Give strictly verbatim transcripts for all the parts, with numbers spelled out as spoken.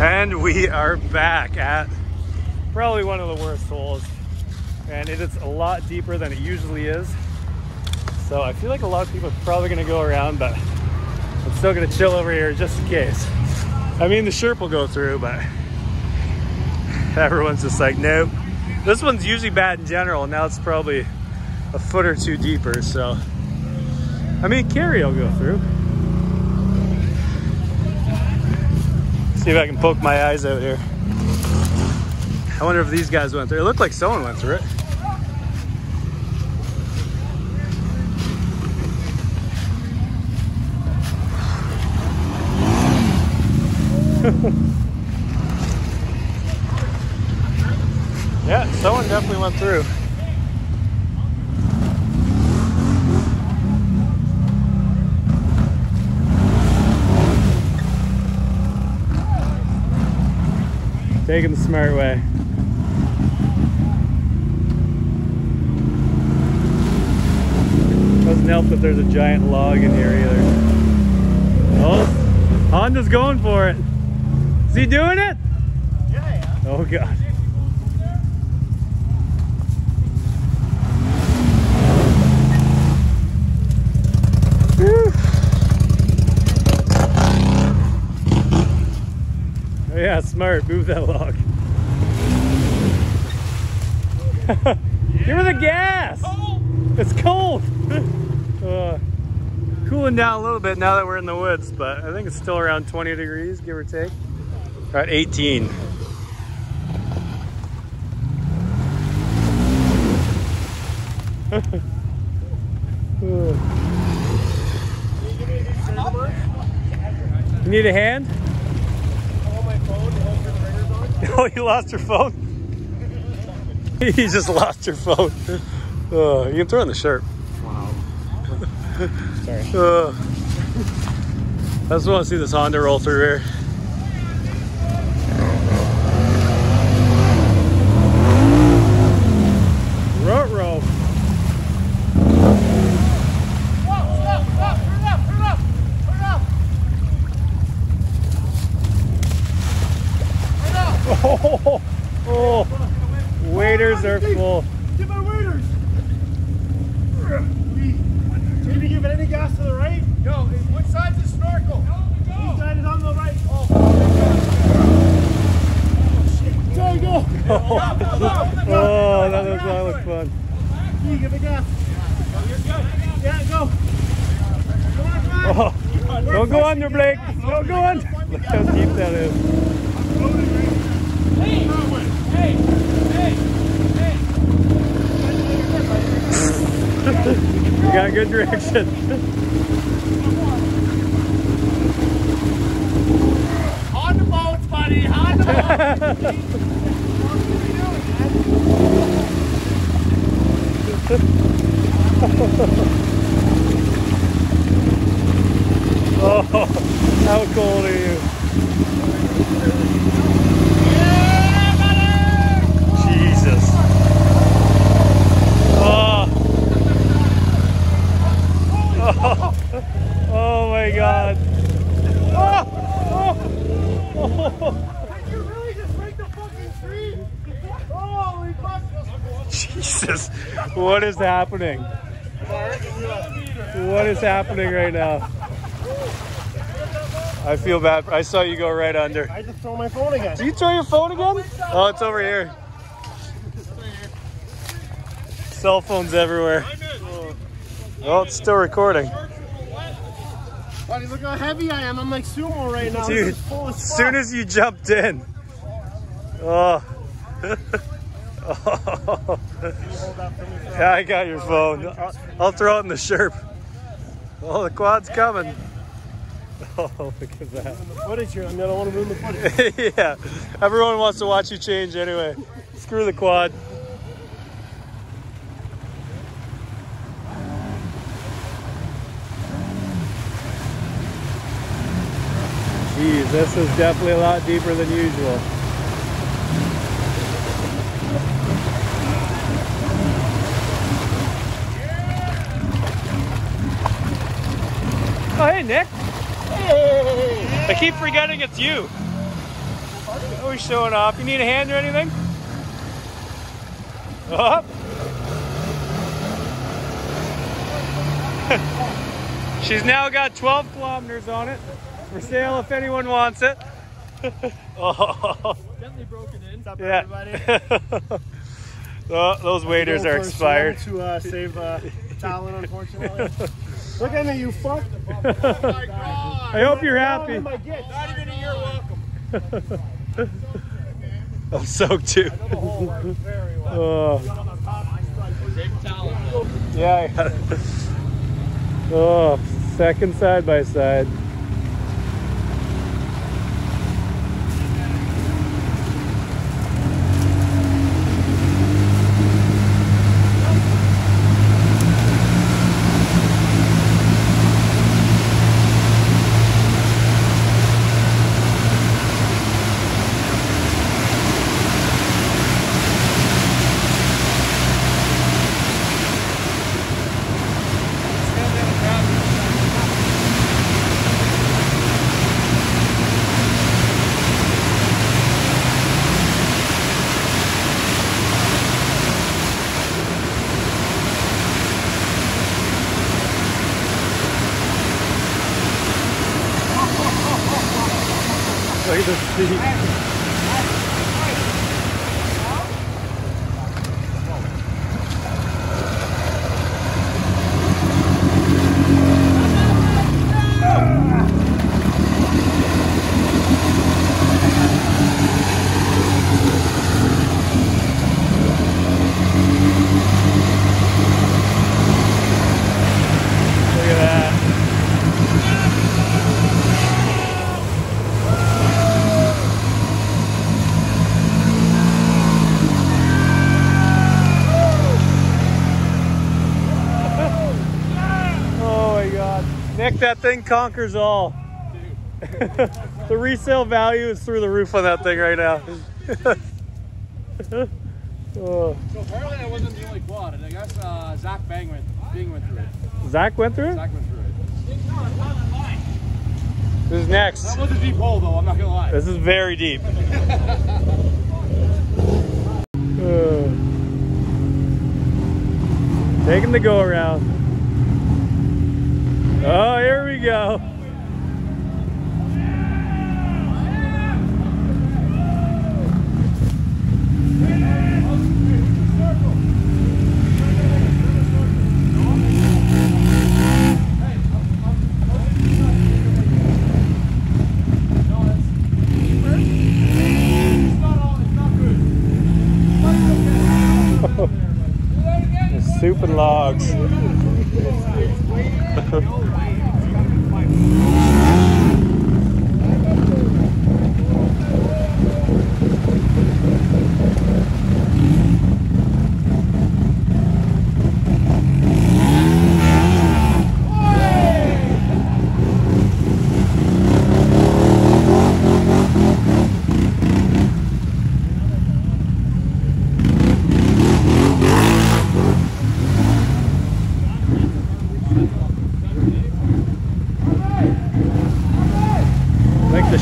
And we are back at probably one of the worst holes, and it is a lot deeper than it usually is, so I feel like a lot of people are probably going to go around, but I'm still going to chill over here just in case. I mean, the Sherp will go through, but everyone's just like, nope. This one's usually bad in general. Now it's probably a foot or two deeper, so I mean, Carrie will go through. See if I can poke my eyes out here. I wonder if these guys went through. It looked like someone went through it. Yeah, someone definitely went through. Taking the smart way. Doesn't help that there's a giant log in here either. Oh, Honda's going for it. Is he doing it? Yeah. Oh God. Yeah, smart. Move that log. Yeah. Give her the gas. Cold. It's cold. uh, cooling down a little bit now that we're in the woods, but I think it's still around twenty degrees, give or take. About eighteen. You need a hand? Oh, you lost your phone? You just lost your phone. Uh, you can throw in the Sherp. Wow. Sorry. Uh, I just want to see this Honda roll through here. Ruh-roh. Oh, oh, waiters are full. Get my waiters. Can you give it any gas to the right? No. Which side's the snorkel? No, the go. Each side is on the right. Oh, oh shit. There you go. Oh, that does not look fun. Can you give it gas? Oh, you're good. Yeah, go. Come on, come on. Don't go under, Blake. Don't go under. Look how deep that is. Hey, hey, hey, hey. You got good direction. On the boats, buddy, on the boats. Oh, how cold are you? Oh, oh my God. Oh, oh, oh. Did you really just break the fucking tree? Holy fuck. Jesus, what is happening? What is happening right now? I feel bad. I saw you go right under. I just throw my phone again. Did you throw your phone again? Oh, it's over here. Cell phones everywhere. Oh, it's still recording. Buddy, look how heavy I am. I'm like sumo right now. Dude, as soon as you jumped in. Oh. Oh. Yeah, I got your phone. I'll, I'll throw it in the Sherp. Oh, the quad's coming. Oh, look at that. The footage here. I don't want to ruin the footage. Yeah, everyone wants to watch you change anyway. Screw the quad. Jeez, this is definitely a lot deeper than usual. Oh, hey, Nick. Hey. I keep forgetting it's you. always showing off. You need a hand or anything? Oh. She's now got twelve kilometers on it. For sale if anyone wants it. Oh. Gently broken in. What's up, yeah. Everybody? Oh, those waders are expired. To uh, save uh, Talon, unfortunately. Look at me, you fuck. Oh my God. I hope you're happy. Not even a year welcome. I'm soaked too. Oh. Yeah, I got it. Oh, second side by side. That thing conquers all. The resale value is through the roof on that thing right now. Oh. So apparently I wasn't the only quad, and I guess uh, Zach Bang went, Bing went through it. Zach went through it? Zach went through it. This is next. That was a deep hole though, I'm not gonna lie. This is very deep. uh. Taking the go around. Oh, here we go. It's souping logs.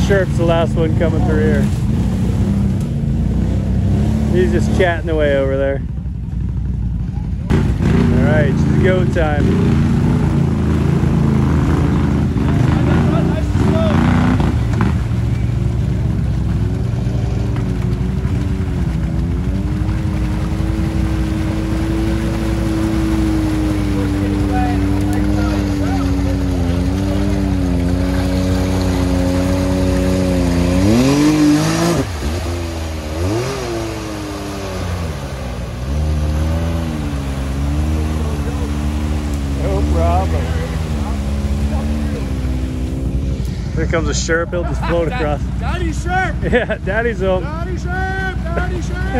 Sherp's the last one coming through here. He's just chatting away over there. Alright, it's go time. Comes a Sherp, he'll just float across. Daddy Sherp! Yeah, Daddy's home. Daddy Sherp! Daddy Sherp!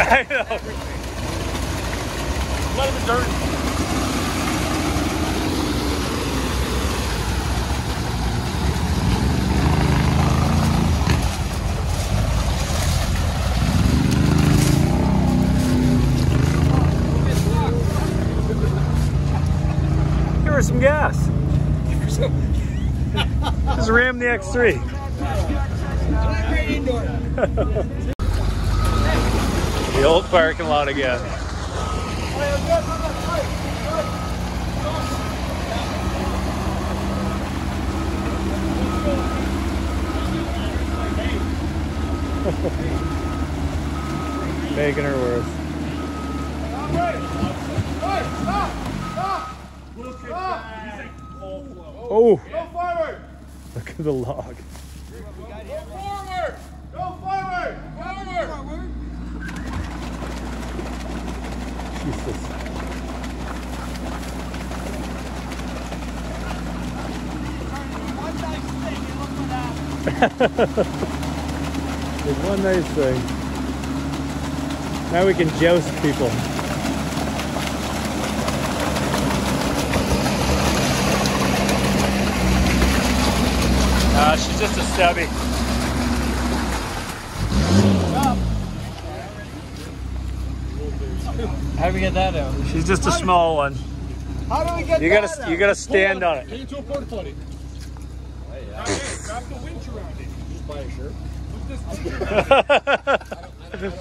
I got fucking something. Just ram the X three. The old parking lot again. Making her worse. Oh! Go forward! Look at the log. Go forward! Go forward! Forward! Jesus. There's one nice thing. Now we can joust people. Uh, she's just a stubby. How do we get that out? She's just a small one. How do we get you that gotta, out? You gotta stand on, on it. Into a porta potty. Hey, grab the winch around it. Just buy a shirt.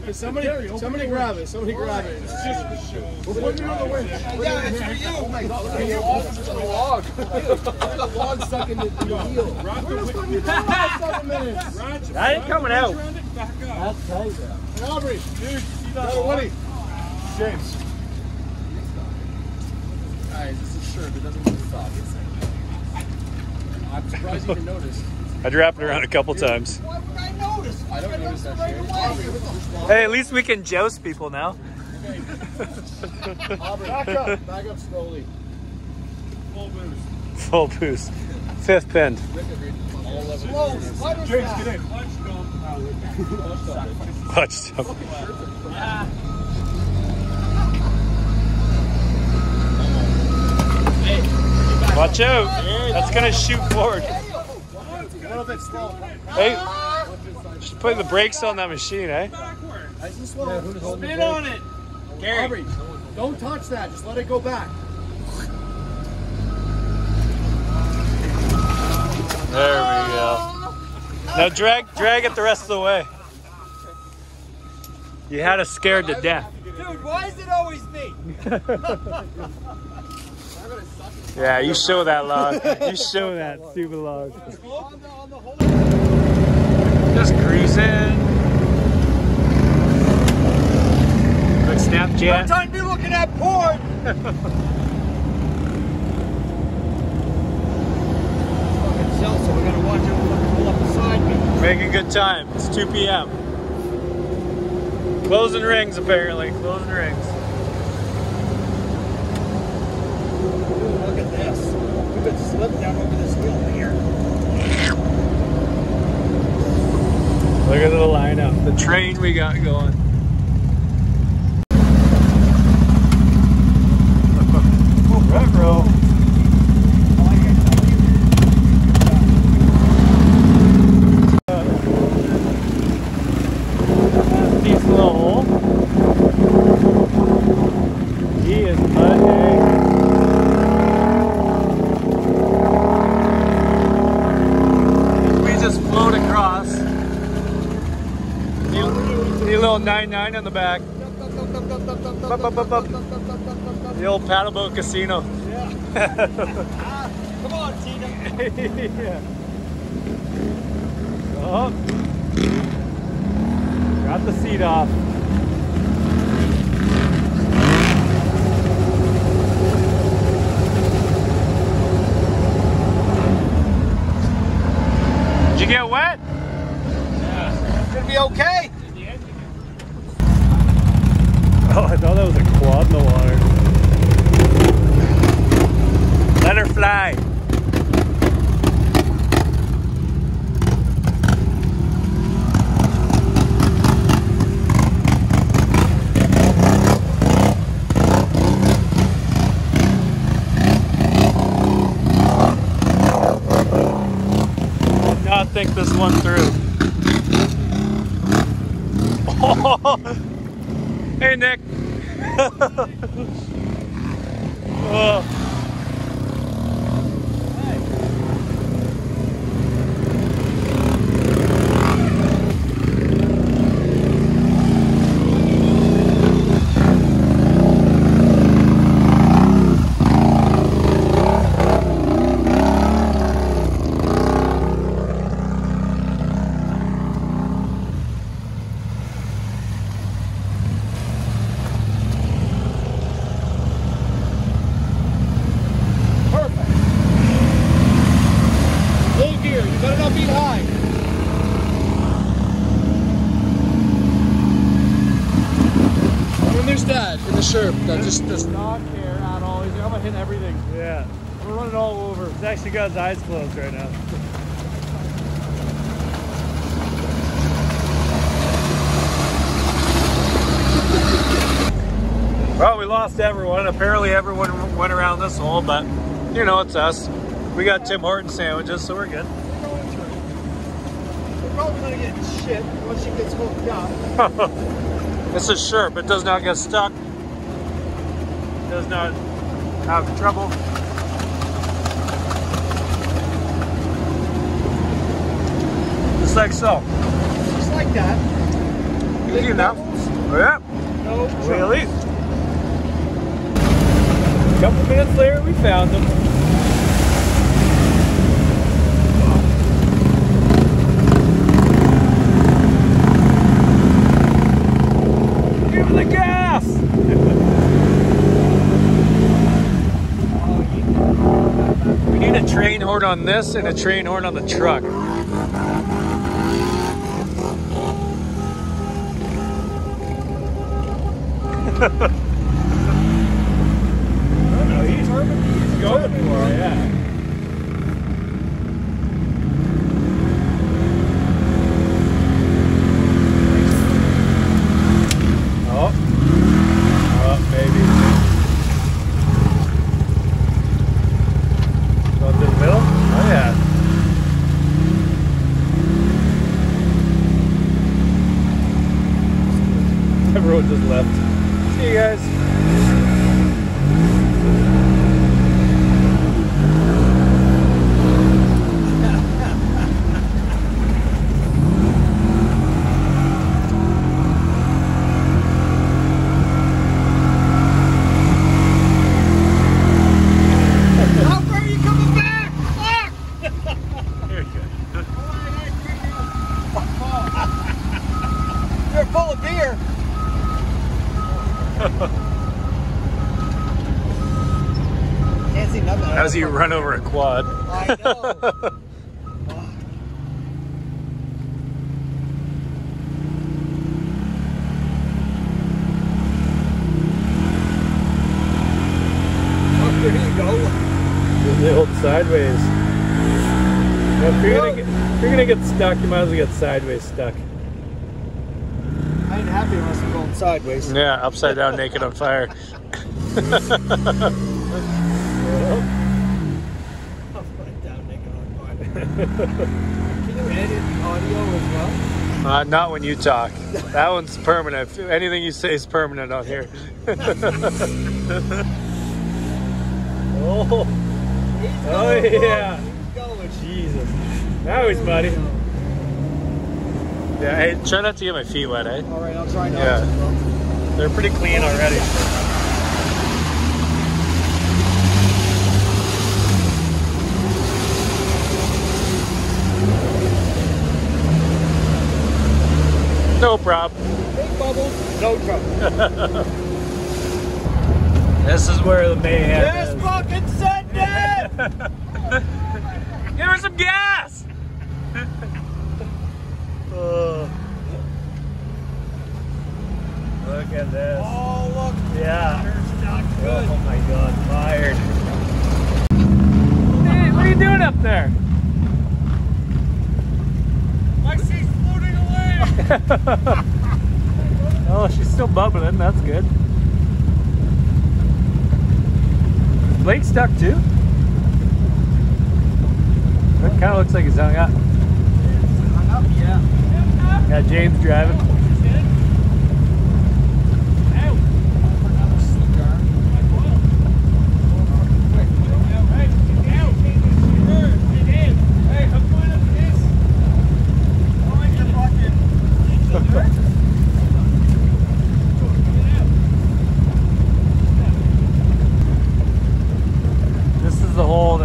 This somebody, somebody grab it. Somebody grab it. It's just the shoes. We're putting it on the winch. Yeah, it's for you. Oh my God! You're off the log. The log stuck in the heel. We're just going to do that seven minutes. That ain't coming out. That's crazy. Aubrey, dude, see that? Woody, James. Guys, this is Sherp. It doesn't move the dog. I'm surprised you even noticed. I dropped it around a couple times. Why would I notice? I don't notice that shit. Hey, at least we can joust people now. Okay. Aubrey, back up. Back up slowly. Full boost. Full boost. Fifth pin. Slow. Slide or slap? James, get in. Clutch jump. Clutch jump. Watch out. That's going to shoot forward. A little bit slow. Hey, just put the brakes on that machine, eh? Spin on it. Gary, don't touch that. Just let it go back. There we go. Now drag drag it the rest of the way. You had us scared to death. Dude, why is it always me? Yeah, you show that log. You show that stupid log. Just cruising. Good Snapchat. Sometimes you're looking at porn. Fucking cell, so we gotta watch everyone pull up beside me. Making good time. It's two P M Closing rings, apparently. Closing rings. Look at this. We could slip down over this wheel here. Look at the lineup. The train we got going. Front row. Decent little hole. He is muddy. nine nine on the back. Bup, bup, bup, bup. The old paddle boat casino. Yeah. Ah, come on, Tina. Yeah. Oh. Got the seat off. Did you get wet? Yeah. It's gonna be okay. Oh, I thought that was a quad in the water. Let her fly. I did not think this one through. Oh. Hey, Nick. Oh. No, just, just does not care at all. He's like, I'm gonna hit everything. Yeah. We're running all over. He's actually got his eyes closed right now. Well, we lost everyone. Apparently everyone went around this hole, but you know, it's us. We got Tim Horton sandwiches, so we're good. We're probably gonna get shit once she gets hooked up. This is Sherp. It does not get stuck. It does not have trouble. Just like so. Just like that. Easy enough. Yep. No trouble. Really? A couple minutes later, we found them. Give him the gas! Oh, yeah. We need a train horn on this and a train horn on the truck. Going for, yeah. Oh, oh, baby. Going to the middle? Oh, yeah. Everyone just left. See you guys. As you run over a quad. I know. Oh, there you go. They hold sideways. Well, if, you're gonna get, if you're gonna get stuck, you might as well get sideways stuck. I ain't happy unless I'm going sideways. Yeah, upside down, naked on fire. Can you edit audio as well? Uh, not when you talk. That one's permanent. Anything you say is permanent on here. Oh. Oh, yeah. Jesus. That was buddy. Yeah, hey, try not to get my feet wet, eh? All right, I'll try not yeah. to. They're pretty clean already. No problem. Big bubbles, no trouble. This is where the mayhem yes, is. Just fucking send it! Give her some gas! uh, look at this. Oh, look. Yeah. Water's not good. Oh, my God. Fired. Hey, what are you doing up there? Oh, she's still bubbling. That's good. Is Blake stuck too? That kind of looks like he's hung up. He's hung up, yeah. Yeah, James driving.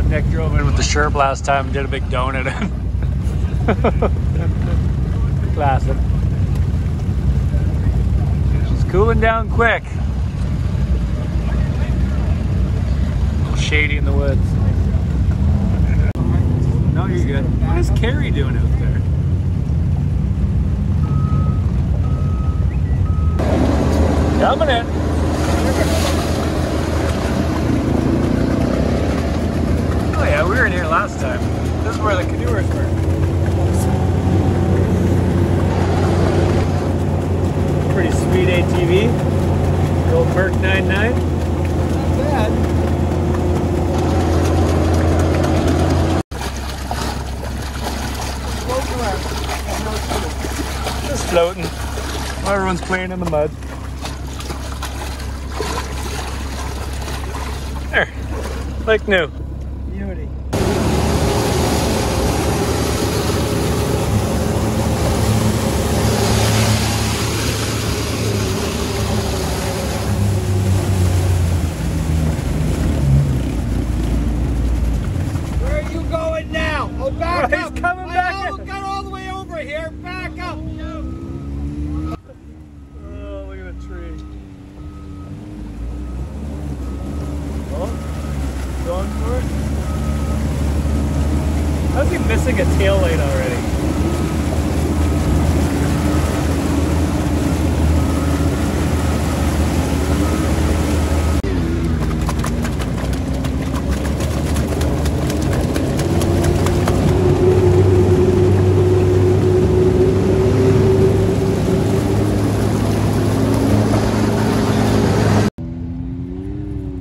Nick drove in with the Sherp last time and did a big donut in. Classic. She's cooling down quick. A little shady in the woods. No, you're good. What is Carrie doing out there? Coming in. last time. This is where the canoers were. Pretty sweet A T V. The old Merc ninety-nine. Not bad. Floating while everyone's playing in the mud. There, like new. Beauty. Where are you going now? Oh, back oh, up! He's coming I back! Know, got all the way over here. Back up! How's he missing a tail light already?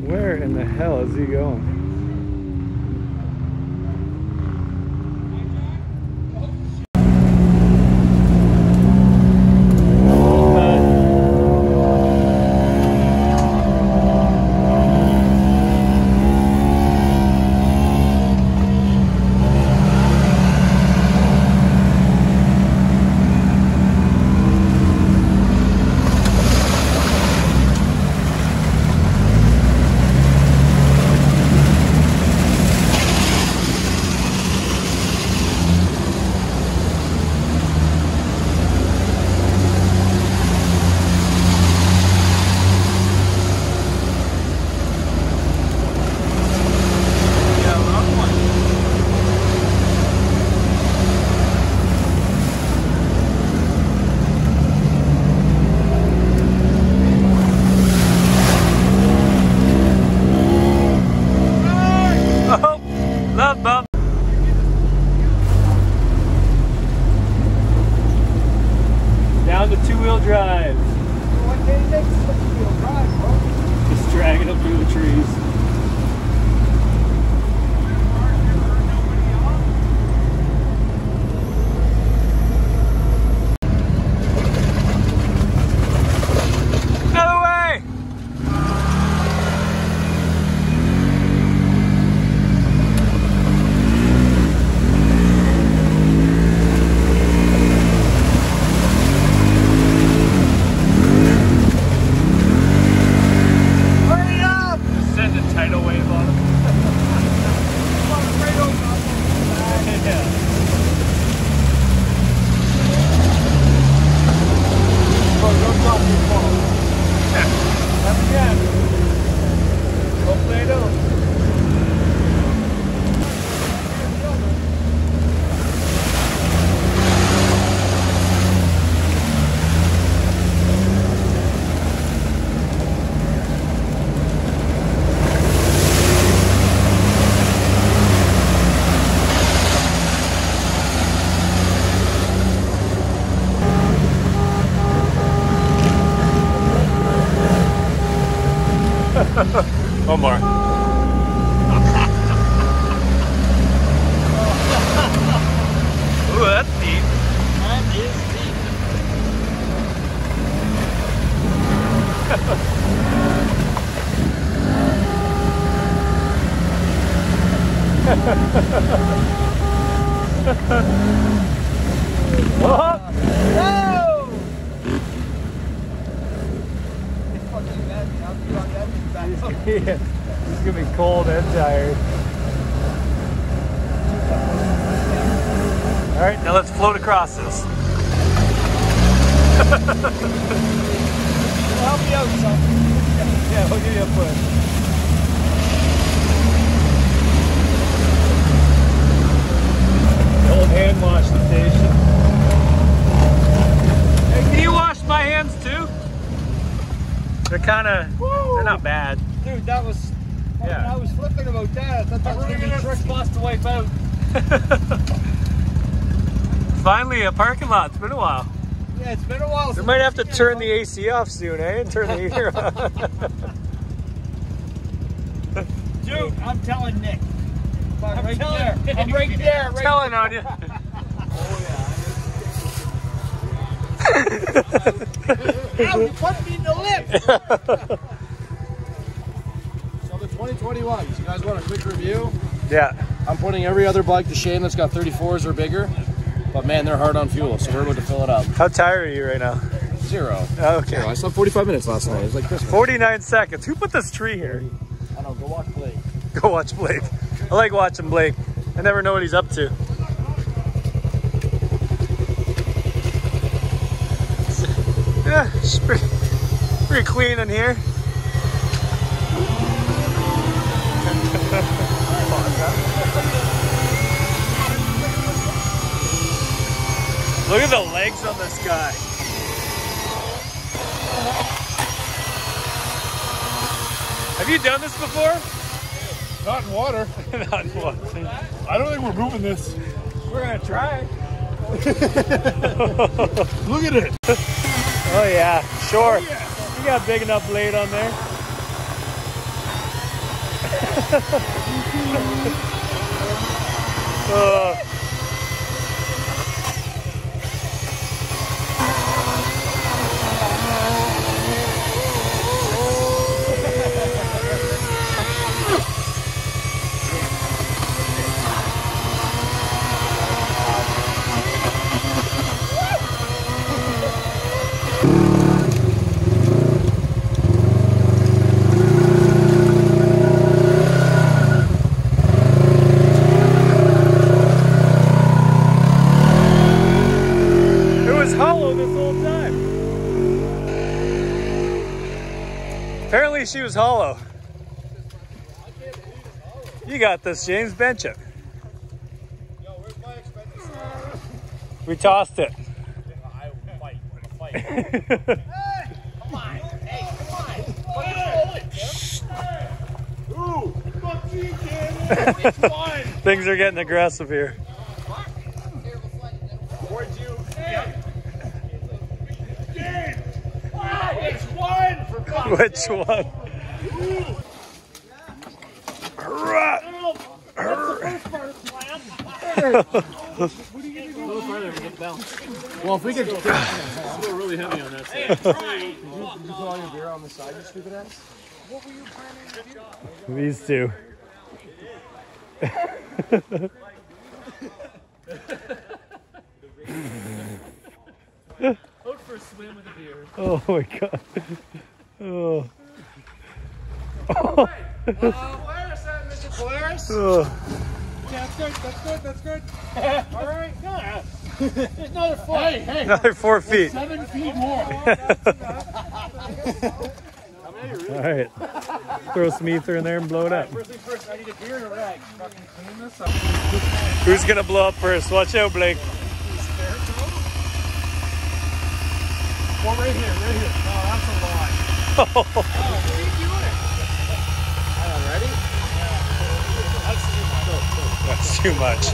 Where in the hell is he going? One more. Ooh, that's deep. That is deep. Whoa! It's fucking bad. I'll be on that. He's gonna be cold and tired. All right, now let's float across this. Help me out, son. Yeah, we'll give you a push. The old hand wash station. Hey, can you wash my hands too? They're kind of, they're not bad. Dude, that was, yeah. I was flipping them Oh, Dad, that's a really good trick bus to wipe out. Finally, a parking lot. It's been a while. Yeah, it's been a while. We might have to turn the A C off soon, eh? And turn the heater on. Dude, I'm telling Nick. I'm right there. Nick. I'm right there. Right telling there. on you. Ow, you put me in the lift! So the twenty twenty-ones, you guys want a quick review? Yeah. I'm putting every other bike to shame that's got thirty-fours or bigger, but man, they're hard on fuel, so we're about to fill it up. How tired are you right now? Zero. Okay. Zero. I slept forty-five minutes last night. It was like Christmas. forty-nine seconds. Who put this tree here? I don't know. Go watch Blake. Go watch Blake. I like watching Blake. I never know what he's up to. Yeah, it's pretty, pretty clean in here. Look at the legs on this guy. Have you done this before? Not in water. Not in water. I don't think we're moving this. We're gonna try. Look at it. Oh yeah, sure. Oh, yeah. You got a big enough blade on there. uh. She was hollow. You got this, James. Bench it. Yo, where's my expensive star? We tossed it. I will fight. We're gonna fight. Hey, come on. Hey, come on. Hey. Ooh, fuck you, kid. It's fine. Things are getting aggressive here. Towards you. Hey. James. Ah, it's one for God. Which one? Well, if we could, we're really heavy on that side. Did you put all your beer on the side, you stupid ass? What were you planning to do? These two. Look for a swim with a beer. Oh my God. Oh. Oh. Uh, where is that, Mister Polaris? Oh. Yeah, that's good, that's good, that's good. All right, yeah. There's another four. Hey, hey. Another four feet. There's seven feet more. All right. Throw some ether in there and blow it up. First thing first, I need a beer and a rag. Fucking clean this up. Who's going to blow up first? Watch out, Blake. Well, right here, right here. Oh, that's a lot. Oh, what are you doing? I don't know, ready? Yeah. That's too much. Go, go. That's too much.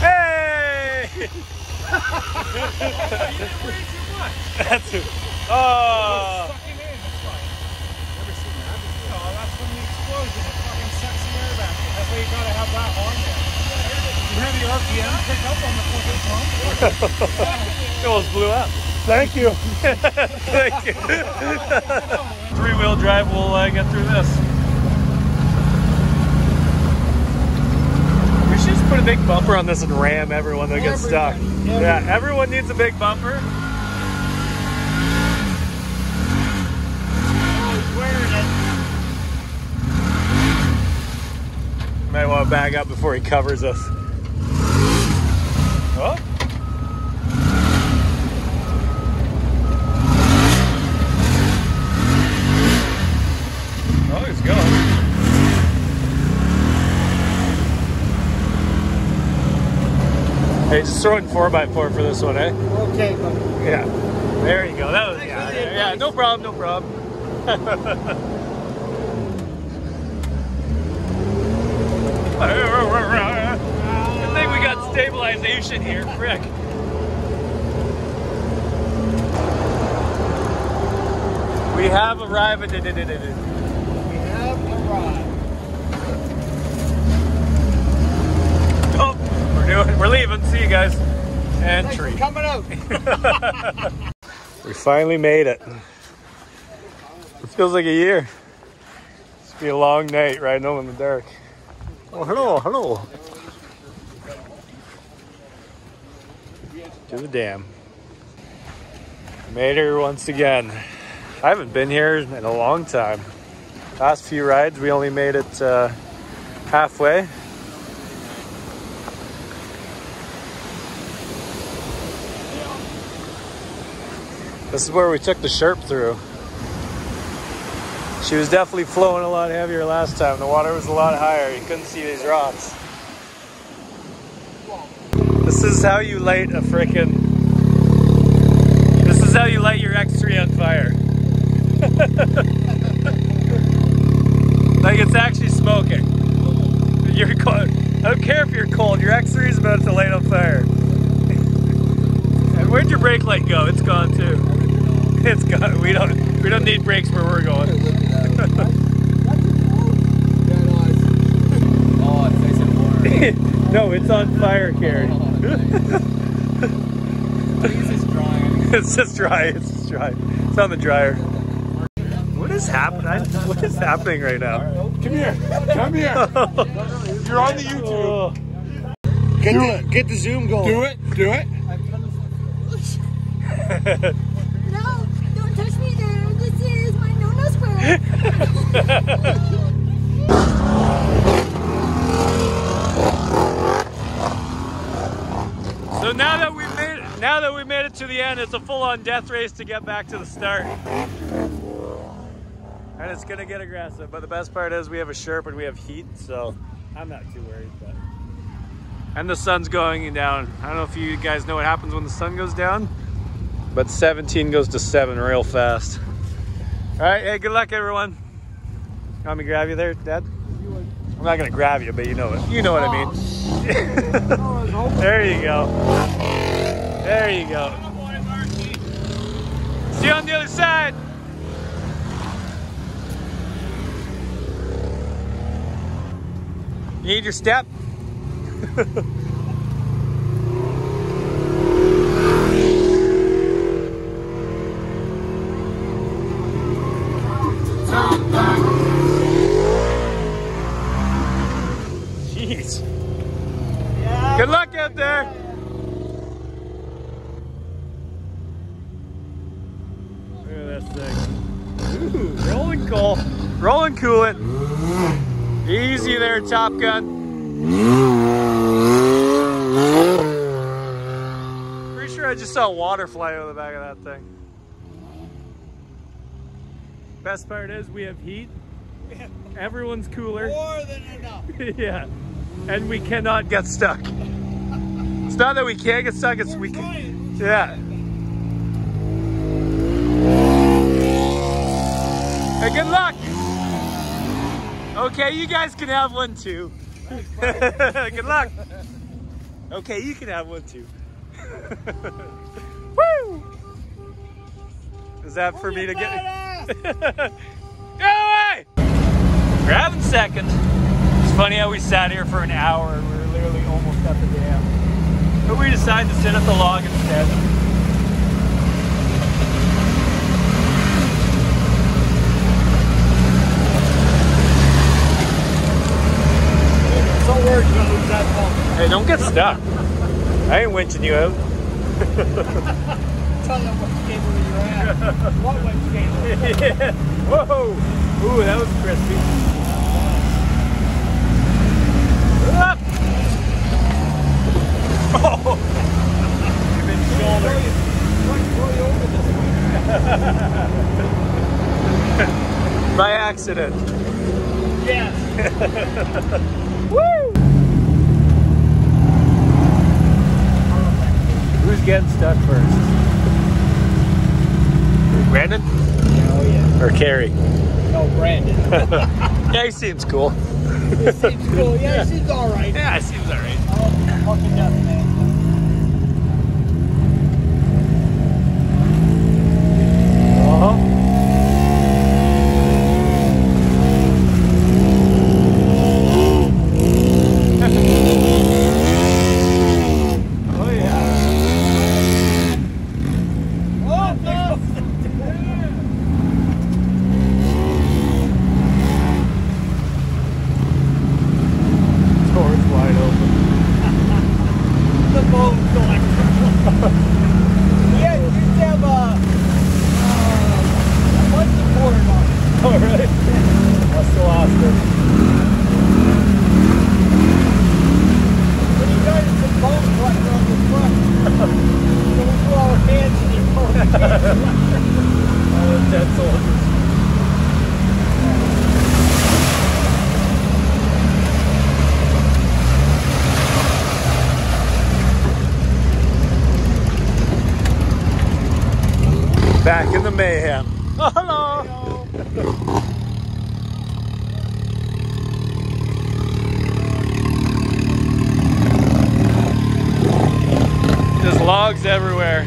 Hey! You didn't bring too much. That's too much. Oh! It was stuck in there. That's why. I've never seen that before. No, that's when the explosion. It fucking sucks the air back in. That's why you gotta have that on there. You hear the R P M pick up on the fucking pump? It almost blew up. Thank you. Thank you. Three-wheel drive will uh, get through this. We should just put a big bumper on this and ram everyone that gets stuck. Everybody. Yeah, everyone needs a big bumper. Oh, wearing it. Might want to bag up before he covers us. Oh. Oh, he's going. Hey, just throwing four by four for this one, eh? Okay, buddy. Yeah. There you go. That was, yeah, yeah, no problem, no problem. Good thing we got stabilization here, Rick. We have arrived. We have arrived. Oh, we're doing. We're leaving. See you guys. And thanks tree. For coming out. We finally made it. It feels like a year. It's gonna be a long night riding home in the dark. Oh, hello, hello. To the dam. Made her once again. I haven't been here in a long time. Last few rides, we only made it uh, halfway. This is where we took the Sherp through. She was definitely flowing a lot heavier last time. The water was a lot higher. You couldn't see these rocks. This is how you light a frickin'... This is how you light your X three on fire. Like it's actually smoking. You're cold. I don't care if you're cold. Your X three is about to light on fire. And where'd your brake light go? It's gone too. It's gone. We don't. We don't need brakes where we're going. No, it's on fire, Carrie. It's just dry. It's just dry. It's just dry. It's on the dryer. What is happening? What is happening right now? Come here. Come here. You're on the YouTube. Get the, get the zoom going. Do it. Do it. So now that we made it, now that we made it to the end, it's a full-on death race to get back to the start, and it's gonna get aggressive. But the best part is we have a Sherp and we have heat, so I'm not too worried. But and the sun's going down. I don't know if you guys know what happens when the sun goes down, but seventeen goes to seven real fast. All right, hey, good luck, everyone. You want me to grab you there, Dad? I'm not gonna grab you, but you know it. You know what I mean. There you go. There you go. See you on the other side. You need your step? Good luck out there! Look at this thing. Ooh, rolling coal. Rolling coolant. Easy there, Top Gun. Pretty sure I just saw water fly over the back of that thing. Best part is we have heat. Everyone's cooler. More than enough. Yeah. And we cannot get stuck. It's not that we can't get stuck, it's We're we can. Yeah. Hey, good luck! Okay, you guys can have one too. Good luck! Okay, you can have one too. Woo! Is that for oh, me to badass. Get. Go away! Grabbing second. Funny how we sat here for an hour and we were literally almost at the dam. But we decided to sit at the log instead. Don't worry, you're gonna lose that phone. Hey, don't get stuck. I ain't winching you out. Tell them what cable you're at. What winch cable? Yeah. Whoa! Ooh, that was crispy. Up. Oh! You've been shouldered. By accident. Yes. Woo! Who's getting stuck first? Brandon? Oh yeah. Or Carrie? No, Brandon. Yeah, he seems cool. He seems cool. Yeah, yeah. He seems all right. Yeah, he seems all right. Oh, fucking death, man. Back in the mayhem. Oh, hello. Hello. There's logs everywhere.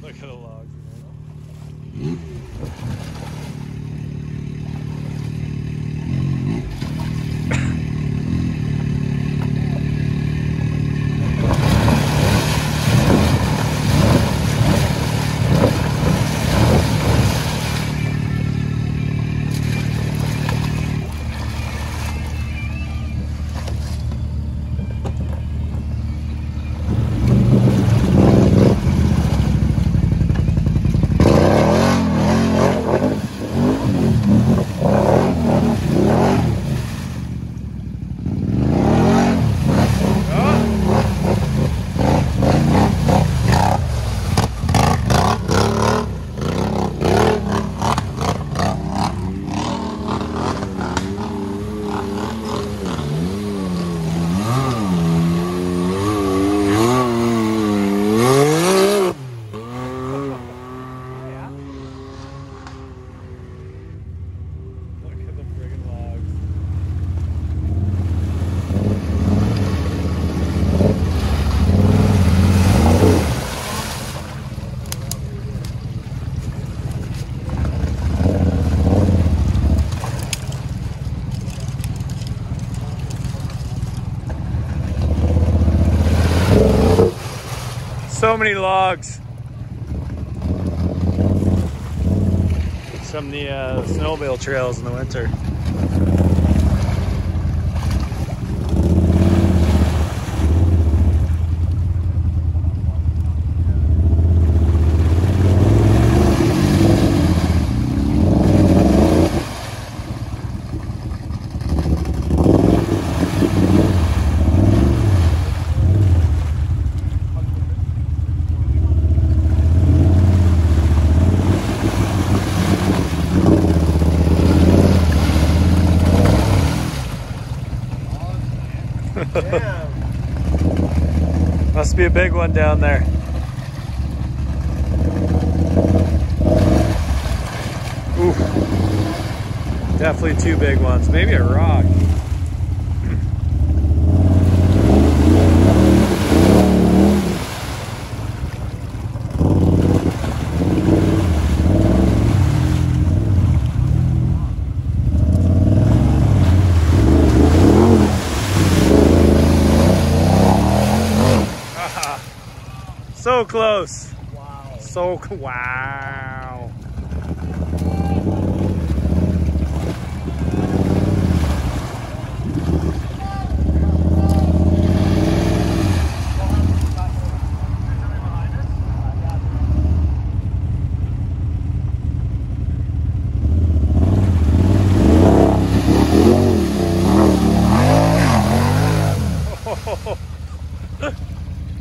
Look at the logs. So many logs. Some of the uh, snowmobile trails in the winter. Must be a big one down there. Oof. Definitely two big ones. Maybe a rock. So close. Wow. So, wow.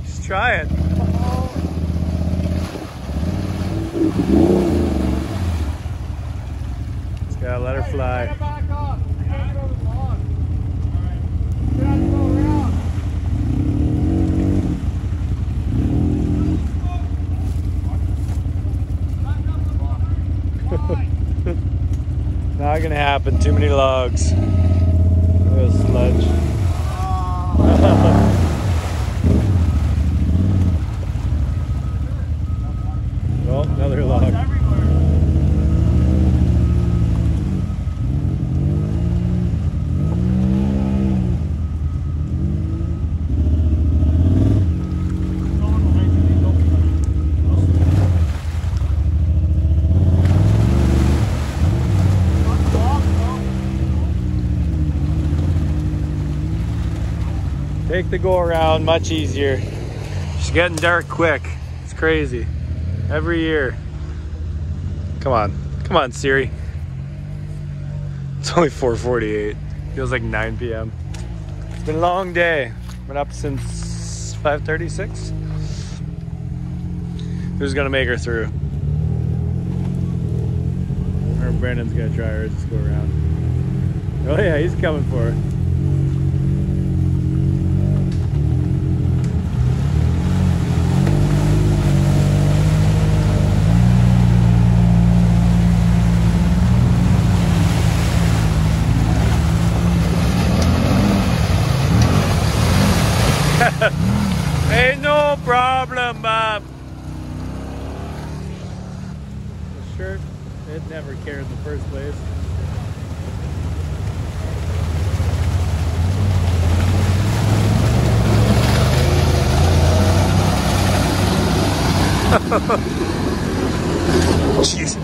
Just try it. Yeah, let her fly. Hey, back off. You gotta get over the log. All right. You gotta go around. Back up the water. Fly. Not gonna happen. Too many logs. Real sludge. Oh. Oh, another log. Take the go around, much easier. She's getting dark quick. It's crazy. Every year. Come on. Come on, Siri. It's only four forty-eight. Feels like nine p m It's been a long day. Been up since five thirty-six. Who's gonna make her through? Or Brandon's gonna try her. Just go around. Oh yeah, he's coming for her. Ain't no problem, Bob. The shirt, it never cared in the first place. Jeez.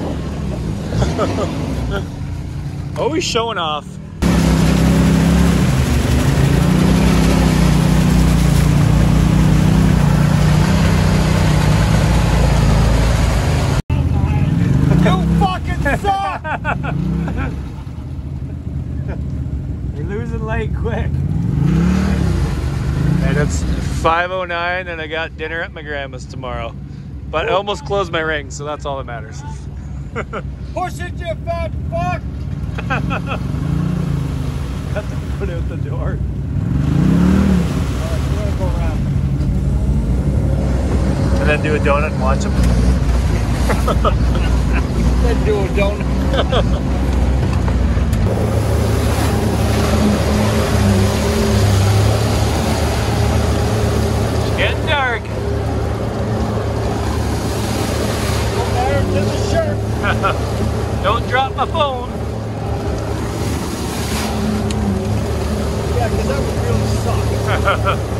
Always showing off. You're losing light quick. And it's five oh nine and I got dinner at my grandma's tomorrow. But I almost closed my ring, so that's all that matters. Push it, you fat fuck! Got to put out the door. Alright, we're gonna go around. And then do a donut and watch them. Then do a donut. Getting dark. No matter to the Sherp. Don't drop my phone. Yeah, because that would really suck.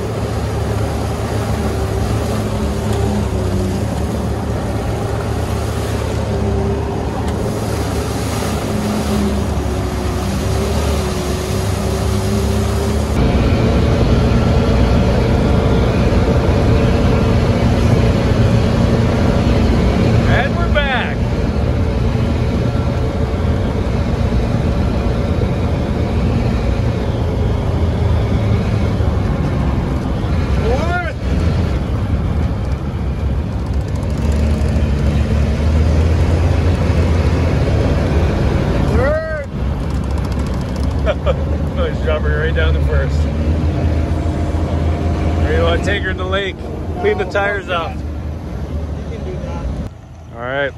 Clean the tires up. You can do that. All right,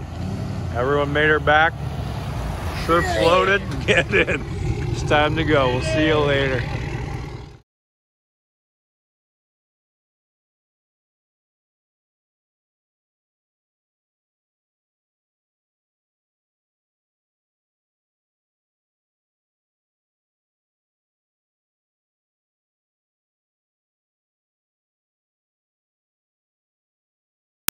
everyone made her back. Sure floated. Get in. It's time to go. We'll see you later.